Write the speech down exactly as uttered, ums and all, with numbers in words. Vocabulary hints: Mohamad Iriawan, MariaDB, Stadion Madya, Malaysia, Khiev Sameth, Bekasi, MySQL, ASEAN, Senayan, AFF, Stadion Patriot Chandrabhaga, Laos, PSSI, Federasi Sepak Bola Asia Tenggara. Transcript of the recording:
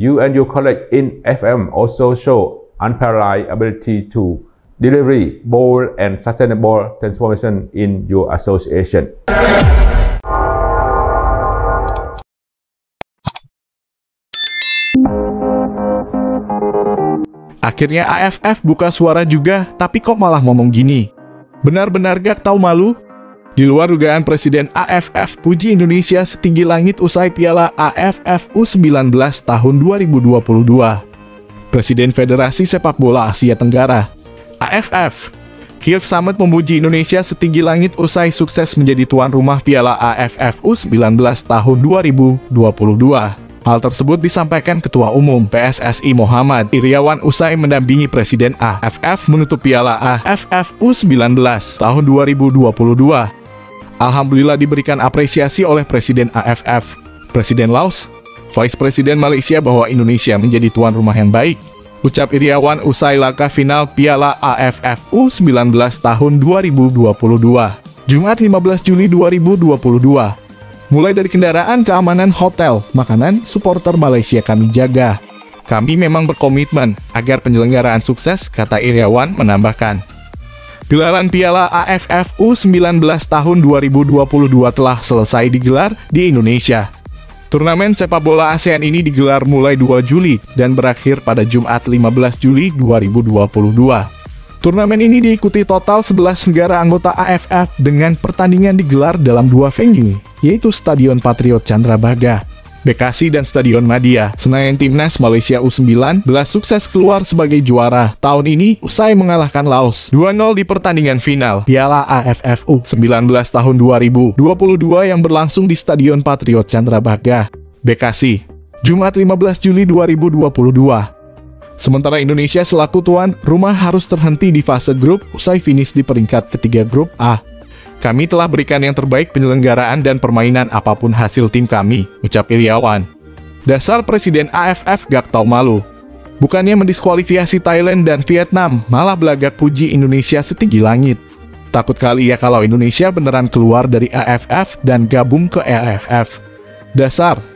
You and your colleagues in F M also show unparalleled ability to deliver bold and sustainable transformation in your association. Akhirnya A F F buka suara juga, tapi kok malah ngomong gini. Benar-benar gak tahu malu? Di luar dugaan, Presiden A F F puji Indonesia setinggi langit usai Piala A F F U sembilan belas tahun dua ribu dua puluh dua. Presiden Federasi Sepak Bola Asia Tenggara, A F F, Khiev Sameth memuji Indonesia setinggi langit usai sukses menjadi tuan rumah Piala A F F U sembilan belas tahun dua ribu dua puluh dua. Hal tersebut disampaikan Ketua Umum P S S I Mohamad Iriawan usai mendampingi Presiden A F F menutup Piala A F F U sembilan belas tahun dua ribu dua puluh dua. Alhamdulillah diberikan apresiasi oleh Presiden A F F, Presiden Laos, Vice Presiden Malaysia bahwa Indonesia menjadi tuan rumah yang baik, ucap Iriawan usai laga final Piala A F F U sembilan belas tahun dua ribu dua puluh dua, Jumat lima belas Juli dua ribu dua puluh dua. Mulai dari kendaraan, keamanan, hotel, makanan, supporter Malaysia kami jaga. Kami memang berkomitmen agar penyelenggaraan sukses, kata Iriawan menambahkan. Gelaran Piala A F F U sembilan belas tahun dua ribu dua puluh dua telah selesai digelar di Indonesia. Turnamen sepak bola ASEAN ini digelar mulai dua Juli dan berakhir pada Jumat lima belas Juli dua ribu dua puluh dua. Turnamen ini diikuti total sebelas negara anggota A F F dengan pertandingan digelar dalam dua venue, yaitu Stadion Patriot Chandrabhaga, Bekasi dan Stadion Madya. Senayan, Timnas Malaysia U sembilan belas sukses keluar sebagai juara tahun ini usai mengalahkan Laos dua nol di pertandingan final Piala A F F U sembilan belas tahun dua ribu dua puluh dua yang berlangsung di Stadion Patriot Chandrabhaga, Bekasi, Jumat lima belas Juli dua ribu dua puluh dua. Sementara Indonesia selaku tuan rumah harus terhenti di fase grup usai finish di peringkat ketiga grup A. Kami telah berikan yang terbaik penyelenggaraan dan permainan apapun hasil tim kami, ucap Iriawan. Dasar Presiden A F F gak tau malu. Bukannya mendiskualifikasi Thailand dan Vietnam, malah belagak puji Indonesia setinggi langit. Takut kali ya kalau Indonesia beneran keluar dari A F F dan gabung ke A F F. Dasar